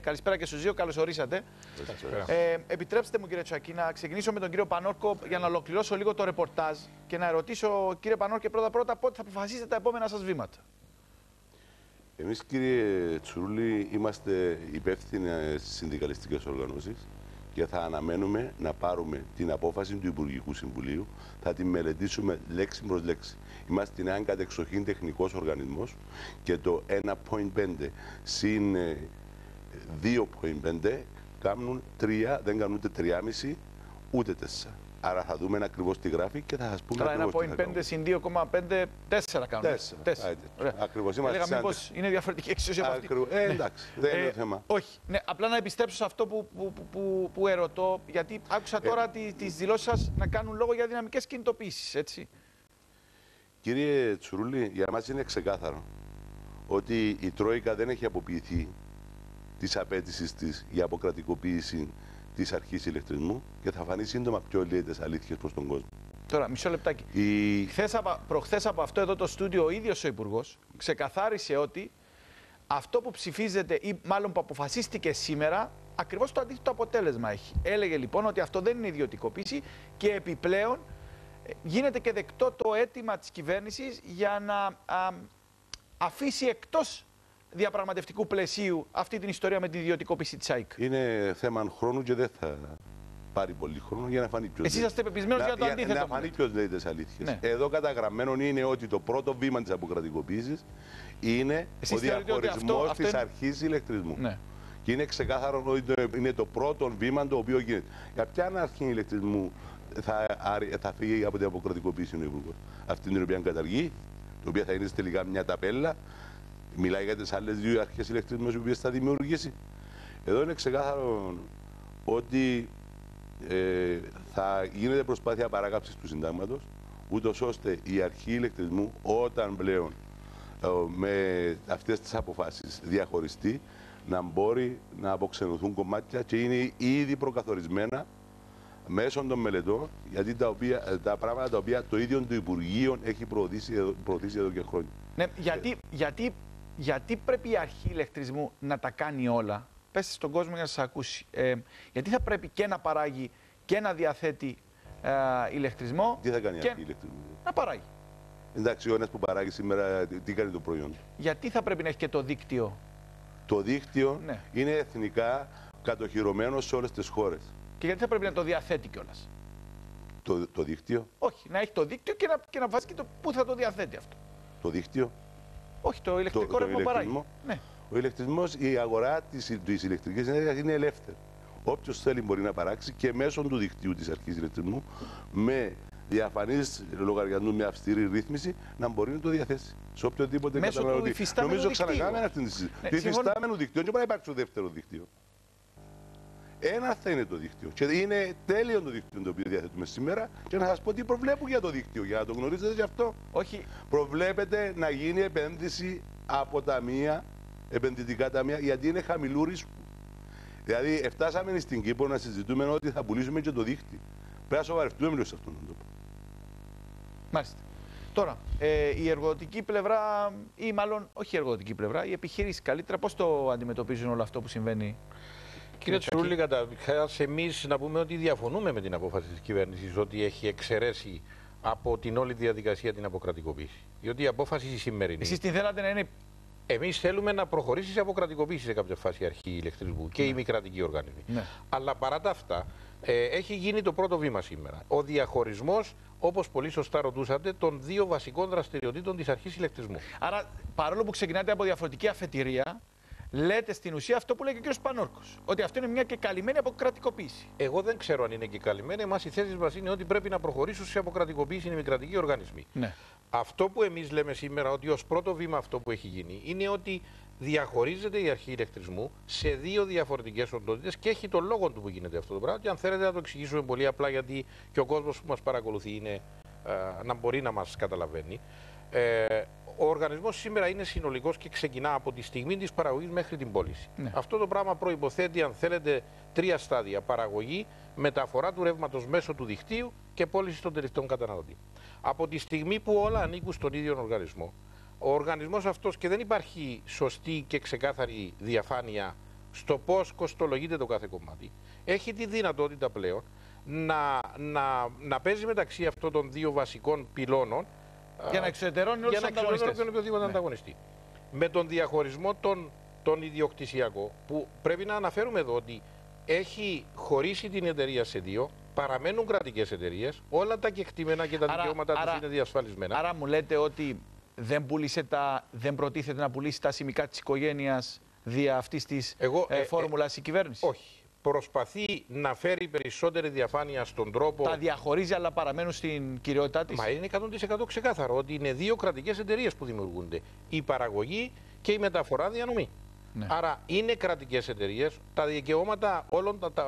Καλησπέρα και στους δύο, καλώς ορίσατε. Επιτρέψτε μου, κύριε Τσουακή, να ξεκινήσω με τον κύριο Πανόρκο για να ολοκληρώσω λίγο το ρεπορτάζ και να ρωτήσω, κύριε Πανόρκο, πρώτα πότε θα αποφασίσετε τα επόμενα σας βήματα. Εμείς, κύριε Τσουρούλη, είμαστε υπεύθυνες συνδικαλιστικές οργανώσεις και θα αναμένουμε να πάρουμε την απόφαση του Υπουργικού Συμβουλίου, θα τη μελετήσουμε λέξη προς λέξη. Είμαστε έναν κατεξοχήν τεχνικός οργανισμός και το 1.5 συν 2.5 κάνουν 3, δεν κάνουν ούτε 3,5 ούτε 4. Άρα θα δούμε ακριβώς τι γράφει και θα σας πούμε ακριβώς τι θα κάνουμε. 1.5 συν 2.5, 4 κάνουμε. 4. Ακριβώς. Έλεγα μήπως είναι διαφορετική εξουσία από αυτή. Εντάξει, δεν είναι το θέμα. Όχι. Ναι, απλά να επιστρέψω σε αυτό που ερωτώ, γιατί άκουσα τώρα τις δηλώσεις σας να κάνουν λόγο για δυναμικές κινητοποίησεις, έτσι. Κύριε Τσουρούλη, για μας είναι ξεκάθαρο ότι η Τρόικα δεν έχει αποποιηθεί της απέτησης της για αποκρατικοποίηση της αρχής ηλεκτρισμού και θα φανεί σύντομα πιο ελίτες αλήθειες προς τον κόσμο. Τώρα, μισό λεπτάκι. Προχθές από αυτό εδώ το στούντιο ο ίδιος ο Υπουργός ξεκαθάρισε ότι αυτό που ψηφίζεται ή μάλλον που αποφασίστηκε σήμερα ακριβώς το αντίθετο αποτέλεσμα έχει. Έλεγε λοιπόν ότι αυτό δεν είναι ιδιωτικοποίηση και επιπλέον γίνεται και δεκτό το αίτημα της κυβέρνησης για να αφήσει εκτός διαπραγματευτικού πλαισίου αυτή την ιστορία με την ιδιωτικοποίηση της ΑΗΚ. Είναι θέμα χρόνου και δεν θα πάρει πολύ χρόνο για να φανεί ποιος. Εσείς είστε πεπισμένος για το αντίθετο. Να φανεί ποιος λέει τις αλήθειες. Ναι. Εδώ καταγραμμένο είναι ότι το πρώτο βήμα της αποκρατικοποίησης είναι ο διαχωρισμός της αρχής ηλεκτρισμού. Ναι. Και είναι ξεκάθαρο ότι είναι το πρώτο βήμα το οποίο γίνεται. Για ποια αρχή ηλεκτρισμού θα φύγει από την αποκρατικοποίηση ο Υπουργός? Αυτή την οποία καταργεί, η οποία θα είναι τελικά μια ταπέλα. Μιλάει για τις άλλες δύο αρχές ηλεκτρισμού οι οποίες θα δημιουργήσει. Εδώ είναι ξεκάθαρο ότι θα γίνεται προσπάθεια παράκαψης του συντάγματος, ούτως ώστε η αρχή ηλεκτρισμού όταν πλέον με αυτές τις αποφάσεις διαχωριστεί να μπορεί να αποξενωθούν κομμάτια και είναι ήδη προκαθορισμένα μέσω των μελετών, γιατί τα πράγματα τα οποία το ίδιο το Υπουργείο έχει προωθήσει εδώ και χρόνια. Ναι, γιατί πρέπει η αρχή ηλεκτρισμού να τα κάνει όλα? Πες στον κόσμο για να σας ακούσει. Γιατί θα πρέπει και να παράγει και να διαθέτει ηλεκτρισμό? Τι θα κάνει η αρχή ηλεκτρισμού? Να παράγει. Εντάξει, ο ένας που παράγει σήμερα τι κάνει το προϊόν? Γιατί θα πρέπει να έχει και το δίκτυο? Το δίκτυο ναι. Είναι εθνικά κατοχυρωμένο σε όλες τις χώρες. Και γιατί θα πρέπει να το διαθέτει κιόλας? Το δίκτυο. Όχι, να έχει το δίκτυο και να βάζει και το πού θα το διαθέτει αυτό. Το δίκτυο. Όχι, το ηλεκτρικό ρεύμα παράγει. Ναι. Ο ηλεκτρισμός, η αγορά της ηλεκτρικής ενέργειας είναι ελεύθερη. Όποιος θέλει μπορεί να παράξει και μέσω του δικτύου της αρχής ηλεκτρισμού με διαφανείς λογαριασμού, με αυστηρή ρύθμιση να μπορεί να το διαθέσει σε οποιοδήποτε καταναλωτή. Νομίζω ξανακάμε αυτή τη συζήτηση. Του υφιστάμενου δικτύου και μπορεί να υπάρξει το δεύτερο δίκτυο. Ένα θα είναι το δίκτυο. Και είναι τέλειο το δίκτυο το οποίο διαθέτουμε σήμερα. Και να σας πω τι προβλέπουν για το δίκτυο, για να το γνωρίζετε γι' αυτό. Όχι. Προβλέπετε να γίνει επένδυση από ταμεία, επενδυτικά ταμεία, γιατί είναι χαμηλού ρίσκου. Δηλαδή, φτάσαμε στην Κύπρο να συζητούμε ότι θα πουλήσουμε και το δίκτυο. Πρέπει να σοβαρευτούμε λίγο σε αυτόν τον τόπο. Μάλιστα. Τώρα, η εργοδοτική πλευρά, ή μάλλον όχι η εργοδοτική πλευρά, η επιχείρηση καλύτερα, πώς το αντιμετωπίζουν όλο αυτό που συμβαίνει? Κύριε Τσουρούλη, καταρχάς εμείς να πούμε ότι διαφωνούμε με την απόφαση της κυβέρνησης ότι έχει εξαιρέσει από την όλη διαδικασία την αποκρατικοποίηση. Διότι η απόφαση η σημερινή. Εσείς την θέλατε να είναι? Εμείς θέλουμε να προχωρήσει σε αποκρατικοποίηση σε κάποια φάση η αρχή ηλεκτρισμού και ναι. Οι μη κρατικοί οργανισμοί. Ναι. Αλλά παρά τα αυτά έχει γίνει το πρώτο βήμα σήμερα. Ο διαχωρισμός, όπως πολύ σωστά ρωτούσατε, των δύο βασικών δραστηριοτήτων της αρχής ηλεκτρισμού. Άρα, παρόλο που ξεκινάτε από διαφορετική αφετηρία. Λέτε στην ουσία αυτό που λέει και ο κύριος Πανόρκος, ότι αυτό είναι μια και καλυμμένη αποκρατικοποίηση. Εγώ δεν ξέρω αν είναι και καλυμμένη. Εμάς οι θέσεις μας είναι ότι πρέπει να προχωρήσουν σε αποκρατικοποίηση οι μη κρατικοί οργανισμοί. Ναι. Αυτό που εμείς λέμε σήμερα, ότι ως πρώτο βήμα αυτό που έχει γίνει, είναι ότι διαχωρίζεται η αρχή ηλεκτρισμού σε δύο διαφορετικές οντότητες και έχει τον λόγο του που γίνεται αυτό το πράγμα. Και αν θέλετε να το εξηγήσουμε πολύ απλά, γιατί και ο κόσμος που μας παρακολουθεί είναι, να μπορεί να μας καταλαβαίνει. Ο οργανισμός σήμερα είναι συνολικός και ξεκινά από τη στιγμή της παραγωγής μέχρι την πώληση. Ναι. Αυτό το πράγμα προϋποθέτει, αν θέλετε, τρία στάδια. Παραγωγή, μεταφορά του ρεύματος μέσω του δικτύου και πώληση των τελευταίων καταναλωτή. Από τη στιγμή που όλα ανήκουν στον ίδιο οργανισμό, ο οργανισμός αυτός και δεν υπάρχει σωστή και ξεκάθαρη διαφάνεια στο πώς κοστολογείται το κάθε κομμάτι, έχει τη δυνατότητα πλέον να παίζει μεταξύ αυτών των δύο βασικών πυλώνων για να εξωτερώνει οποιοδήποτε ανταγωνιστή. Με τον διαχωρισμό τον ιδιοκτησιακό, που πρέπει να αναφέρουμε εδώ ότι έχει χωρίσει την εταιρεία σε δύο, παραμένουν κρατικές εταιρείες, όλα τα κεκτημένα και τα δικαιώματα τους είναι διασφαλισμένα. Άρα μου λέτε ότι δεν προτίθεται να πουλήσει τα σημικά της οικογένειας δια αυτής της φόρμουλας η κυβέρνηση. Όχι. Προσπαθεί να φέρει περισσότερη διαφάνεια στον τρόπο. Τα διαχωρίζει, αλλά παραμένουν στην κυριότητά της. Μα είναι 100% ξεκάθαρο ότι είναι δύο κρατικές εταιρείες που δημιουργούνται. Η παραγωγή και η μεταφορά διανομή. Ναι. Άρα είναι κρατικές εταιρείες. Τα δικαιώματα,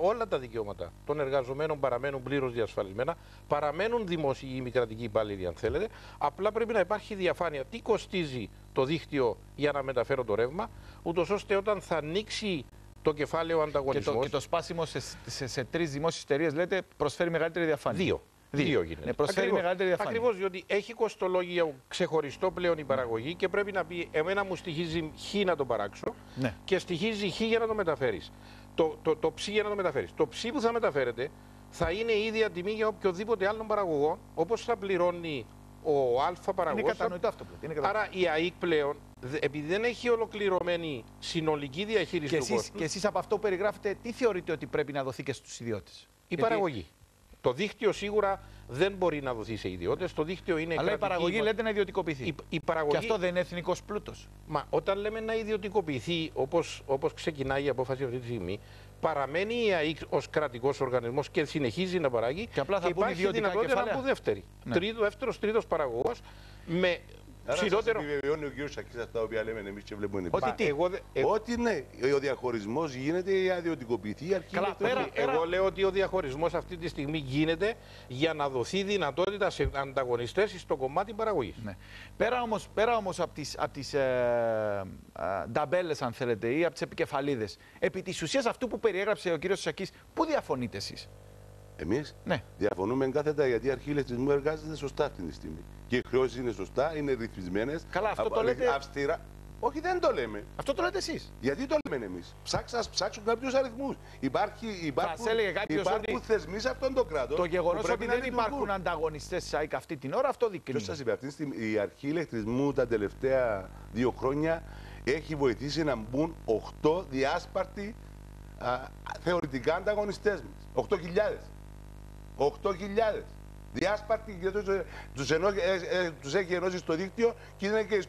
όλα τα δικαιώματα των εργαζομένων παραμένουν πλήρως διασφαλισμένα. Παραμένουν δημόσιοι ή μη κρατικοί υπάλληλοι, αν θέλετε. Απλά πρέπει να υπάρχει διαφάνεια. Τι κοστίζει το δίκτυο για να μεταφέρω το ρεύμα, ούτως ώστε όταν θα ανοίξει το κεφάλαιο ανταγωνισμός. Και το σπάσιμο σε τρεις δημόσιες εταιρείες, λέτε, προσφέρει μεγαλύτερη διαφάνεια. Δύο γίνεται. Ναι, προσφέρει μεγαλύτερη διαφάνεια. Ακριβώς, διότι έχει κοστολόγιο ξεχωριστό πλέον η παραγωγή και πρέπει να πει: εμένα μου στοιχίζει χ να το παράξω, ναι, και στοιχίζει χ για να το μεταφέρεις. Το ψ για να το μεταφέρεις. Το ψ που θα μεταφέρετε θα είναι η ίδια τιμή για οποιοδήποτε άλλον παραγωγό, όπως θα πληρώνει ο α παραγωγός. Είναι κατανοητό αυτό που λέτε. Άρα η ΑΗΚ πλέον, επειδή δεν έχει ολοκληρωμένη συνολική διαχείριση του κόσμου. Και εσείς από αυτό που περιγράφετε, τι θεωρείτε ότι πρέπει να δοθεί και στους ιδιώτες? Παραγωγή. Το δίκτυο σίγουρα δεν μπορεί να δοθεί σε ιδιώτες. Το δίκτυο είναι. Αλλά η παραγωγή λέτε να ιδιωτικοποιηθεί. Η παραγωγή... Και αυτό δεν είναι εθνικός πλούτος. Μα όταν λέμε να ιδιωτικοποιηθεί, όπως ξεκινάει η απόφαση αυτή τη στιγμή, παραμένει η ΑΗΚ ως κρατικός οργανισμός και συνεχίζει να παράγει. Και απλά θα υπάρχει δυνατότητα να μπουν δεύτεροι. Ναι. Τρίτος παραγωγός με. Άρα ψηλότερο... σας επιβεβαιώνει ο κ. Σακής αυτά τα οποία λέμε εμείς και βλέπουμε εμείς. Ότι ναι, ο διαχωρισμός γίνεται, η αδιωτικοποιητή, η αρχή. Εγώ λέω ότι ο διαχωρισμός αυτή τη στιγμή γίνεται για να δοθεί δυνατότητα σε ανταγωνιστές στο κομμάτι παραγωγής. Ναι. Πέρα όμως από τις ταμπέλες, αν θέλετε, ή από τις επικεφαλίδες, επί της ουσίας αυτού που περιέγραψε ο κ. Σακής, πού διαφωνείτε εσείς? Εμείς διαφωνούμε κάθετα, γιατί η αρχή ηλεκτρισμού εργάζεται σωστά αυτή τη στιγμή. Και οι χρεώσεις είναι σωστά, είναι ρυθμισμένες. Καλά, αυτό το λέτε. Αυστηρά. Όχι, δεν το λέμε. Αυτό το λέτε εσείς. Γιατί το λέμε εμείς? Ψάξουν κάποιους αριθμούς. Υπάρχουν θεσμοί σε αυτόν τον κράτο. Το γεγονός ότι δεν υπάρχουν ανταγωνιστές σε ΑΗΚ αυτή την ώρα, αυτό δείχνει. Ποιος σας είπε? Αυτή τη στιγμή η αρχή ηλεκτρισμού τα τελευταία 2 χρόνια έχει βοηθήσει να μπουν 8 διάσπαρτοι θεωρητικά ανταγωνιστές μας. 8.000 διάσπαρτοι, τους έχει ενώσει στο δίκτυο και είναι και οι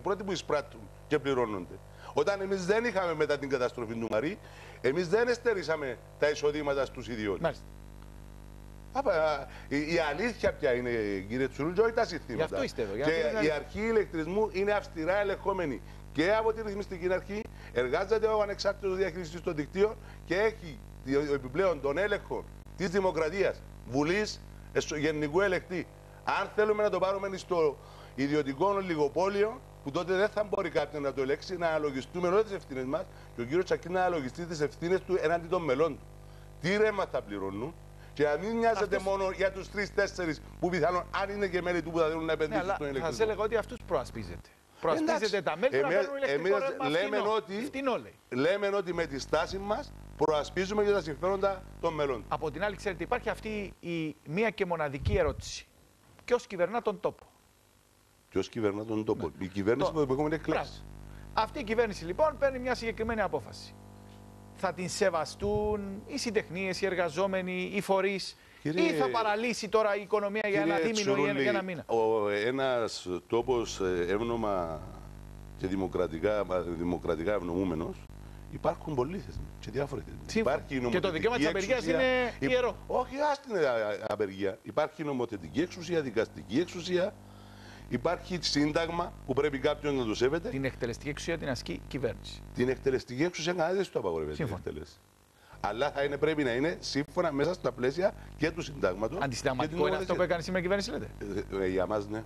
πρώτοι που εισπράττουν και πληρώνονται. Όταν εμείς δεν είχαμε μετά την καταστροφή του Μαρή, εμείς δεν εστερήσαμε τα εισοδήματα στους ιδιώτες. Η αλήθεια πια είναι, κύριε Τσουρούλη, όχι τα συστήματα. Και η αρχή ηλεκτρισμού είναι αυστηρά ελεγχόμενη και από τη ρυθμιστική αρχή, εργάζεται ο ανεξάρτητος διαχειριστής των δικτύων και έχει επιπλέον τον έλεγχο της δημοκρατίας, Βουλής, Γενικού Ελεκτή. Αν θέλουμε να το πάρουμε στο ιδιωτικό λιγοπόλιο, που τότε δεν θα μπορεί κάποιο να το ελέγξει, να αλογιστούμε όλες τις ευθύνες μας και ο κύριος Τσακή να αλογιστεί τις ευθύνες του έναντι των μελών του. Τι ρέμα θα πληρώνουν, και να μην νοιάζεται μόνο για τους 3-4 που πιθανόν, αν είναι και μέλη του, που θα θέλουν να επενδύσουν στον ηλεκτρισμό. Θα έλεγα ότι αυτούς προασπίζεται. Προασπίζεται τα μέλη του ηλεκτρικού. Λέμε ότι με τη στάση μας προασπίζουμε και τα συμφέροντα των μελών. Από την άλλη, ξέρετε, υπάρχει αυτή η μία και μοναδική ερώτηση. Ποιος κυβερνά τον τόπο? Ποιος κυβερνά τον τόπο? Ναι. Η κυβέρνηση που έχουμε εκλέξει. Αυτή η κυβέρνηση λοιπόν παίρνει μια συγκεκριμένη απόφαση. Θα την σεβαστούν οι συντεχνίες, οι εργαζόμενοι, οι φορείς? Κύριε... ή θα παραλύσει τώρα η οικονομία για ένα δίμηνο Τσουρούλη, ή για ένα μήνα? Ένας τόπος εύνομα και δημοκρατικά ευνοούμενος, υπάρχουν πολλοί θεσμοί και διάφοροι θεσμοί. Και το δικαίωμα της απεργίας είναι ιερό. Όχι, ας την απεργία. Υπάρχει νομοθετική εξουσία, δικαστική εξουσία, υπάρχει σύνταγμα που πρέπει κάποιον να το σέβεται. Την εκτελεστική εξουσία την ασκεί η κυβέρνηση. Την εκτελεστική εξουσία κανένα δεν το απαγορεύεται. Αλλά θα είναι, πρέπει να είναι σύμφωνα μέσα στα πλαίσια και του συντάγματος. Αντισυνταγματικό είναι αυτό που έκανε σήμερα η κυβέρνηση, λέτε? Για μας, ναι.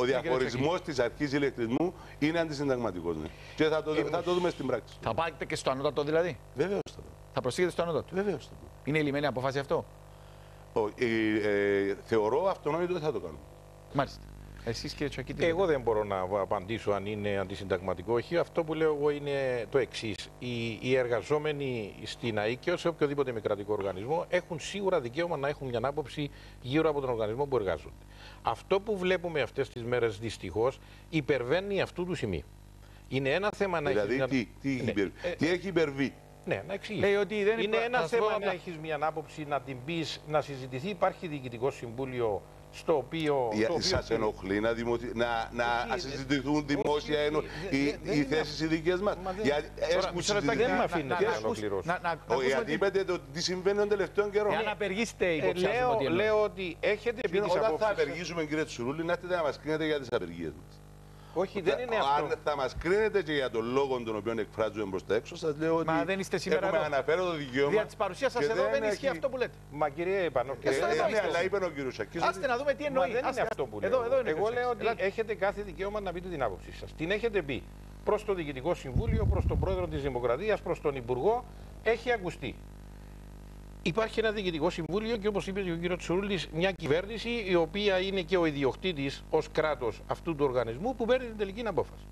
Ο διαχωρισμός της αρχής ηλεκτρισμού είναι αντισυνταγματικός. Ναι. Και θα το δούμε στην πράξη. Θα πάτε και στο ανώτατο δηλαδή? Βεβαίως θα το. Θα προσήγετε στο ανώτατο? Βεβαίως θα το. Είναι λυμένη απόφαση αυτό? Θεωρώ αυτονόητο ότι θα το κάνω. Μάλιστα. Εσείς, κύριε Τσουακή, εγώ δεν μπορώ να απαντήσω αν είναι αντισυνταγματικό ή όχι. Αυτό που λέω εγώ είναι το εξής. Οι εργαζόμενοι στην ΑΗΚ και σε οποιοδήποτε μη κρατικό οργανισμό έχουν σίγουρα δικαίωμα να έχουν μια άποψη γύρω από τον οργανισμό που εργάζονται. Αυτό που βλέπουμε αυτές τις μέρες δυστυχώς υπερβαίνει αυτού του σημείου. Είναι ένα θέμα να δηλαδή, τι έχει υπερβεί. Ναι, να εξηγήσω. Είναι ένα θέμα να έχεις μια άποψη, να την πεις, να συζητηθεί. Υπάρχει διοικητικό συμβούλιο στο οποίο. Σας ενοχλεί να συζητηθούν δημόσια οι θέσεις οι δικές μας. Γιατί είπατε τι συμβαίνει τον τελευταίο καιρό. Αν απεργήσετε, λέω ότι έχετε πει. Όταν θα απεργήσουμε, κύριε Τσουρούλη, να έρθετε να μας κρίνετε για τις απεργίες μας. Όχι, δεν είναι αυτό. Αν θα μας κρίνετε και για τον λόγο τον οποίο εκφράζουμε προς τα έξω, σας λέω ότι δεν είστε σήμερα έχουμε εδώ. Αναφέρω το δικαίωμα. Δια της παρουσίας σας εδώ δεν ισχύει αυτό που λέτε. Μα κύριε Πανόρκο, αλλά είπε ο κύριος Τσουακής. Άστε να δούμε τι εννοεί. Δεν είναι αυτό που λέω. Εγώ λέω ότι έχετε κάθε δικαίωμα να πείτε την άποψή σας. Την έχετε πει προς το Διοικητικό Συμβούλιο, προς τον Πρόεδρο της Δημοκρατίας, προς τον Υπουργό. Έχει ακουστεί. Υπάρχει ένα Διοικητικό Συμβούλιο και όπως είπε και ο κύριος Τσουρούλης, μια κυβέρνηση η οποία είναι και ο ιδιοκτήτης ως κράτος αυτού του οργανισμού που παίρνει την τελική απόφαση.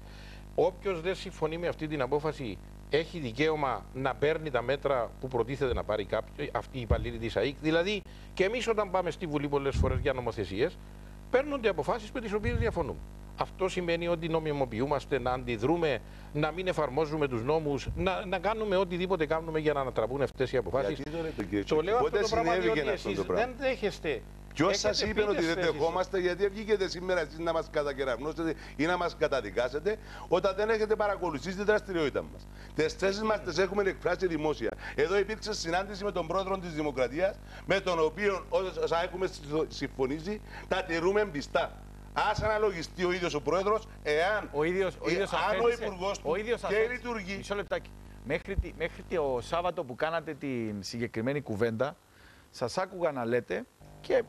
Όποιος δεν συμφωνεί με αυτή την απόφαση έχει δικαίωμα να παίρνει τα μέτρα που προτίθεται να πάρει κάποιο, αυτή η υπαλλήλη της ΑΗΚ. Δηλαδή και εμείς όταν πάμε στη Βουλή πολλές φορές για νομοθεσίες παίρνονται αποφάσεις με τις οποίες διαφωνούμε. Αυτό σημαίνει ότι νομιμοποιούμαστε, να αντιδρούμε, να μην εφαρμόζουμε τους νόμους, να κάνουμε οτιδήποτε κάνουμε για να ανατραπούν αυτές οι αποφάσεις. Το λέω αυτό το πράγμα διότι εσείς δεν δέχεστε. Ποιος σας είπε ότι δεν δεχόμαστε, γιατί βγήκετε σήμερα εσείς να μας κατακεραυνώσετε ή να μας καταδικάσετε, όταν δεν έχετε παρακολουθήσει τη δραστηριότητα μας. Τις θέσεις μας τις έχουμε εκφράσει δημόσια. Εδώ υπήρξε συνάντηση με τον πρόεδρο της Δημοκρατίας, με τον οποίο όσα έχουμε συμφωνήσει τα τηρούμε πιστά. Ας αναλογιστεί ο ίδιος ο Πρόεδρος, εάν ο Υπουργός του και λειτουργεί. Μισό λεπτάκι. Μέχρι το Σάββατο που κάνατε την συγκεκριμένη κουβέντα, σας άκουγα να λέτε και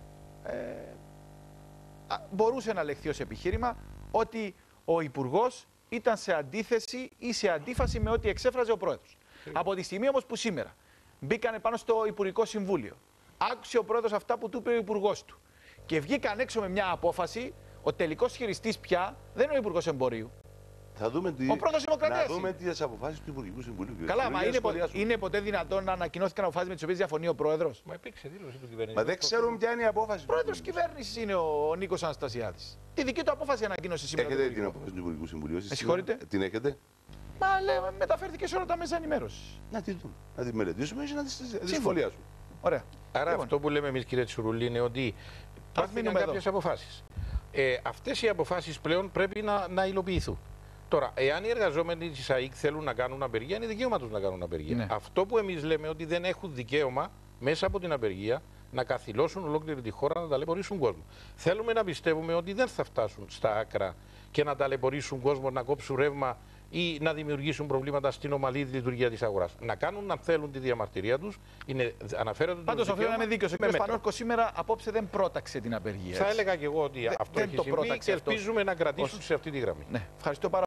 μπορούσε να λεχθεί ως επιχείρημα ότι ο Υπουργός ήταν σε αντίθεση ή σε αντίφαση με ό,τι εξέφραζε ο Πρόεδρος. Από τη στιγμή όμως που σήμερα μπήκανε πάνω στο Υπουργικό Συμβούλιο, άκουσε ο Πρόεδρος αυτά που του είπε ο Υπουργός του και βγήκαν έξω με μια απόφαση. Ο τελικός χειριστής πια δεν είναι ο Υπουργός Εμπορίου. Θα δούμε τι... Ο Πρόεδρος Δημοκρατίας. Θα δούμε τις αποφάσεις του Υπουργικού Συμβουλίου. Καλά, μα είναι ποτέ δυνατόν να ανακοινώθηκαν αποφάσεις με τις οποίες διαφωνεί ο Πρόεδρος. Μα υπήρξε δήλωση του κυβερνήτου. Μα δεν ξέρουμε ποια είναι η απόφαση. Πρόεδρος κυβέρνησης είναι ο Νίκος Αναστασιάδης. Τη δική του απόφαση ανακοίνωσε σήμερα. Έχετε την απόφαση του Υπουργικού Συμβουλίου. Με συγχωρείτε. Την έχετε. Μα λέμε, μεταφέρθηκε σε όλα τα μέσα ενημέρωσης. Να τη δούμε. Να τη μελετήσουμε ή να τη σχολιάσουμε. Ωραία. Άρα αυτό που λέμε εμείς, κύριε Τσουρούλη, είναι ότι πάρθηκαν κάποιες αποφάσεις. Αυτές οι αποφάσεις πλέον πρέπει να υλοποιηθούν. Τώρα, εάν οι εργαζόμενοι της ΑΗΚ θέλουν να κάνουν απεργία, είναι δικαίωμα τους να κάνουν απεργία. Ναι. Αυτό που εμείς λέμε ότι δεν έχουν δικαίωμα μέσα από την απεργία να καθυλώσουν ολόκληρη τη χώρα, να ταλαιπωρήσουν κόσμο. Θέλουμε να πιστεύουμε ότι δεν θα φτάσουν στα άκρα και να ταλαιπωρήσουν κόσμο, να κόψουν ρεύμα ή να δημιουργήσουν προβλήματα στην ομαλή λειτουργία της αγοράς. Να κάνουν, αν θέλουν, τη διαμαρτυρία τους. Πάντως, οφείλω να είμαι δίκαιος. Ο κ. Πανόρκο σήμερα απόψε δεν πρόταξε την απεργία. Θα έλεγα και εγώ ότι αυτό έχει συμβεί και ελπίζουμε να κρατήσουν σε αυτή τη γραμμή. Ναι. Ευχαριστώ πάρα